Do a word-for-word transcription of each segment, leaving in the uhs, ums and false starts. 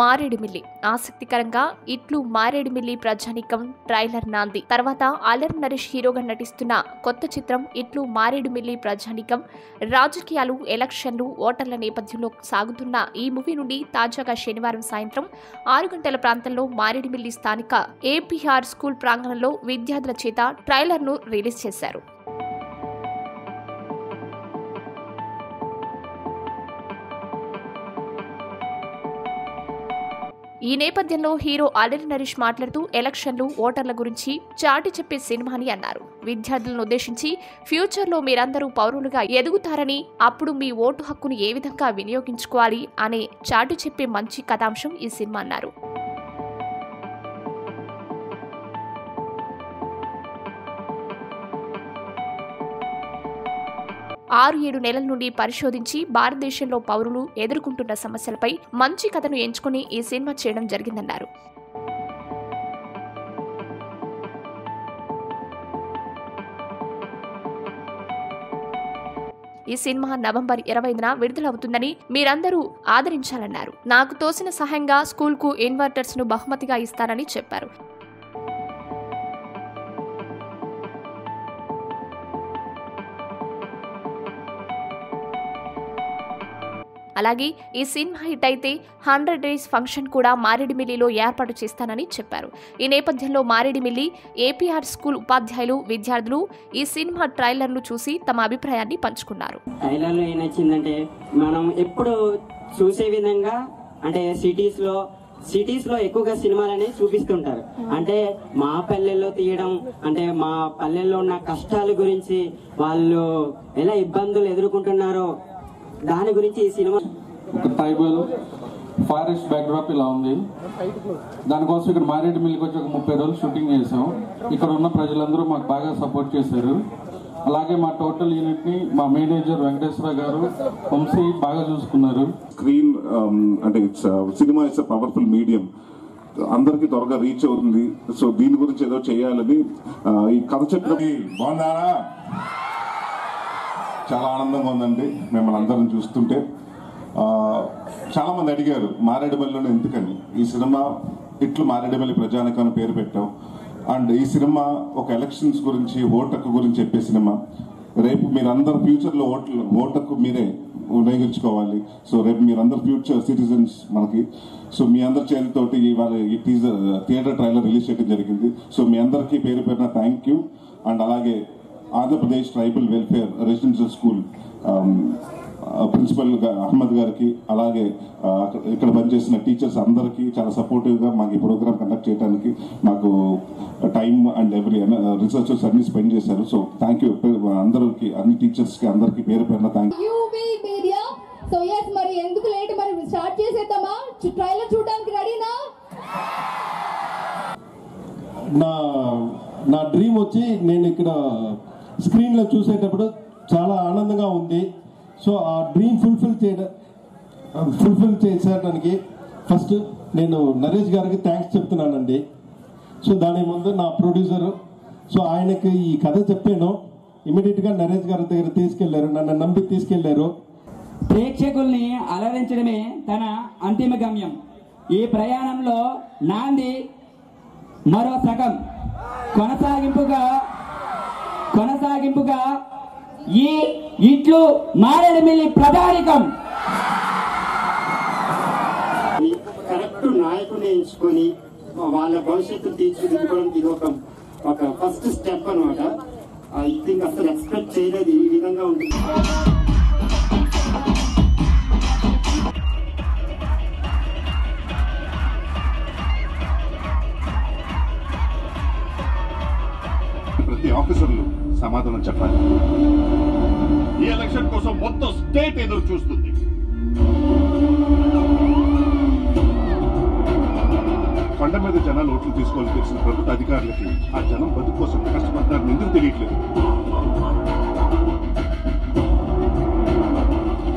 మారేడుమిల్లి ఆసక్తికరంగా ఇట్లు మారేడుమిల్లి ప్రజానికం ట్రైలర్ నాంది తర్వాత అలర్ నరేష్ హీరోగా నటిస్తున్న కొత్త చిత్రం ఇట్లు మారేడుమిల్లి ప్రజానికం రాజకీయాలు ఎలక్షన్లు ఓటర్ల నేపథ్యంలో సాగుతున్న ఈ మూవీ నుండి తాజాగా శనివారం సాయంత్రం ఆరు గంటల ప్రాంతంలో మారేడుమిల్లి స్థానిక ఏపీఆర్ స్కూల్ ప్రాంగణంలో విద్యార్థుల చేత ట్రైలర్ ను రిలీజ్ చేశారు। ఈ నేపథ్యంలో హీరో అలర్ నరేష్ మాట్లాడుతూ ఎలక్షన్లు ఓటర్ల గురించి చాటి చెప్పే సినిమాని అన్నారు। విద్యార్థులను ఉద్దేశించి ఫ్యూచర్లో మీరందరూ పౌరులుగా ఎదుగుతారని అప్పుడు మీ ఓటు హక్కును ఏ విధంగా వినియోగించుకోవాలి అనే చాటి చెప్పే మంచి కథాంశం ఈ సినిమా అన్నారు। ఆరు ఏడు నెలల నుండి పరిశోధించి భారతదేశంలో పౌరులు ఎదుర్కొంటున్న సమస్యలపై మంచి కథను ఎంచుకుని ఈ సినిమా చేయడం జరిగిందన్నారు। ఈ సినిమా నవంబర్ ఇరవైన విడుదలవుతుందని మీరందరూ ఆదరించాలన్నారు। నాకు తోసిన సహాయంగా స్కూల్కు ఇన్వర్టర్స్ ను బహుమతిగా ఇస్తానని చెప్పారు। అలాగే ఈ సినిమా హిట్ అయితే హండ్రెడ్ డేస్ ఫంక్షన్ కూడా మారేడుమిల్లిలో ఏర్పాటు చేస్తానని చెప్పారు। ఈ నేపథ్యంలో మారేడుమిల్లి ఏపీఆర్ స్కూల్ ఉపాధ్యాయులు విద్యార్థులు ఈ సినిమా ట్రైలర్ను చూసి తమ అభిప్రాయాన్ని పంచుకున్నారు। ట్రైలర్లో ఏమొచ్చిందంటే మనం ఎప్పుడు చూసే విధంగా అంటే సిటీస్ లో సిటీస్ లో ఎక్కువగా సినిమాలనే చూపిస్తుంటారు। అంటే మా పల్లెల్లో తీయడం అంటే మా పల్లెల్లో ఉన్న కష్టాల గురించి వాళ్ళు ఎలా ఇబ్బందులు ఎదుర్కొంటున్నారో దాని గురించి ఈ సినిమా ఒక ట్రైబల్ ఫారెస్ట్ బ్యాక్ డ్రాప్ ఇలా ఉంది। దానికోసం ఇక్కడ మారేడుమిల్లికి వచ్చి ఒక ముప్పై రోజులు షూటింగ్ చేసాం। ఇక్కడ ఉన్న ప్రజలందరూ మాకు బాగా సపోర్ట్ చేశారు। అలాగే మా టోటల్ యూనిట్ ని మా మేనేజర్ వెంకటేశ్వర గారు వంశీ బాగా చూసుకున్నారు। స్క్రీన్ అంటే cinema is a powerful medium, అందరికి త్వరగా రీచ్ అవుతుంది। సో దీని గురించి ఏదో చేయాలని ఈ కథ చెప్పిన బాగున్నారా చాలా ఆనందంగా ఉందండి। మిమ్మల్ని అందరం చూస్తుంటే చాలా మంది అడిగారు మారేడుమిల్లిలో ఎందుకని ఈ సినిమా ఇట్లు మారేడుమిల్లి ప్రజానికం అని పేరు పెట్టాం। అండ్ ఈ సినిమా ఒక ఎలక్షన్స్ గురించి ఓటు హక్కు గురించి చెప్పే సినిమా। రేపు మీరందరూ ఫ్యూచర్లో ఓట్లు ఓటు హక్కు మీరే వినియోగించుకోవాలి। సో రేపు మీరందరు ఫ్యూచర్ సిటిజన్స్ మనకి। సో మీ అందరి చేతితోటి ఇవాళ ఈ టీజర్ థియేటర్ ట్రైలర్ రిలీజ్ చేయడం జరిగింది। సో మీ అందరికీ పేరు పేరున థ్యాంక్ యూ। అండ్ అలాగే Andhra Pradesh tribal welfare residential school principal Ahmed గారికి అలాగే ఇక్కడ పనిచేసిన టీచర్స్ అందరికీ చాలా సపోర్టివ్గా మాకు ఈ ప్రోగ్రామ్ కండక్ట్ చేయడానికి మాకు టైం అండ్ ఎవరీ రిసోర్సెస్ అన్ని స్పెండ్ చేశారు। సో థ్యాంక్ యూ అందరికి, అన్ని టీచర్స్కి అందరికీ పేరు పేరున థ్యాంక్ యూ। సో yes మరి ఎందుకు లేట్, మరి స్టార్ట్ చేసేద్దామా? ట్రైలర్ చూడడానికి రెడీనా? నా నా డ్రీమ్ వచ్చి నేను ఇక్కడ స్క్రీన్లో చూసేటప్పుడు చాలా ఆనందంగా ఉంది। సో ఆ డ్రీమ్ ఫుల్ఫిల్ చేయడం ఫుల్ఫిల్ చేసేయడానికి ఫస్ట్ నేను నరేష్ గారికి థ్యాంక్స్ చెప్తున్నానండి। సో దాని ముందు నా ప్రొడ్యూసరు, సో ఆయనకి ఈ కథ చెప్పాను, ఇమీడియట్గా నరేష్ గారి దగ్గర తీసుకెళ్లారు, నన్ను నమ్మి తీసుకెళ్లారు। ప్రేక్షకుల్ని అలరించడమే తన అంతిమ గమ్యం, ఈ ప్రయాణంలో నాంది మరో సగం కొనసాగింపుగా కొనసాగింపుగా ఈ ఇట్లు మారేడుమిల్లి ప్రజానికం కరెక్ట్ నాయకుని ఎంచుకొని వాళ్ళ భవిష్యత్తు తీర్చిదిద్దుకోవడం ఇది ఒక ఒక ఫస్ట్ స్టెప్ అనమాట। ఐ థింక్ అసలు ఎక్స్పెక్ట్ చేయలేదు ఈ విధంగా ఉంటుంది। ప్రతి ఆఫీసర్లు సమాధానం చెప్పాలి। ఈ ఎలక్షన్ కోసం మొత్తం స్టేట్ ఎదురు చూస్తుంది। కొండ మీద జనాలు ఓట్లు తీసుకోవాలని తెలిసిన ప్రభుత్వ అధికారులకి ఆ జనం బతుకు కోసం కష్టపడతారని ఎందుకు తెలియట్లేదు?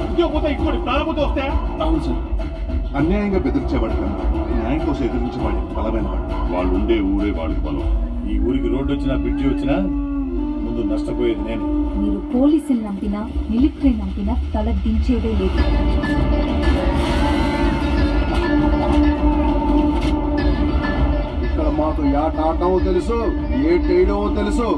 ఉద్యోగపోతే ఇంకోటి ప్రారంభంతో వస్తాయా? అవును సార్, అన్యాయంగా బెదిరించేవాడు కన్నా న్యాయం కోసం ఎదిరించేవాడు బలమైన వాడు। వాళ్ళు ఉండే ఊరే వాళ్ళకి బలం। ఈ ఊరికి రోడ్డు వచ్చినా బ్రిడ్జి వచ్చినా ముందు నష్టపోయేది నేను। మీరు పోలీసులు నమ్మినా మిలిటరీ నమ్మినా తల దించేదే లేదు। ఆట ఆడతావో తెలుసు ఏ టైడో తెలుసు।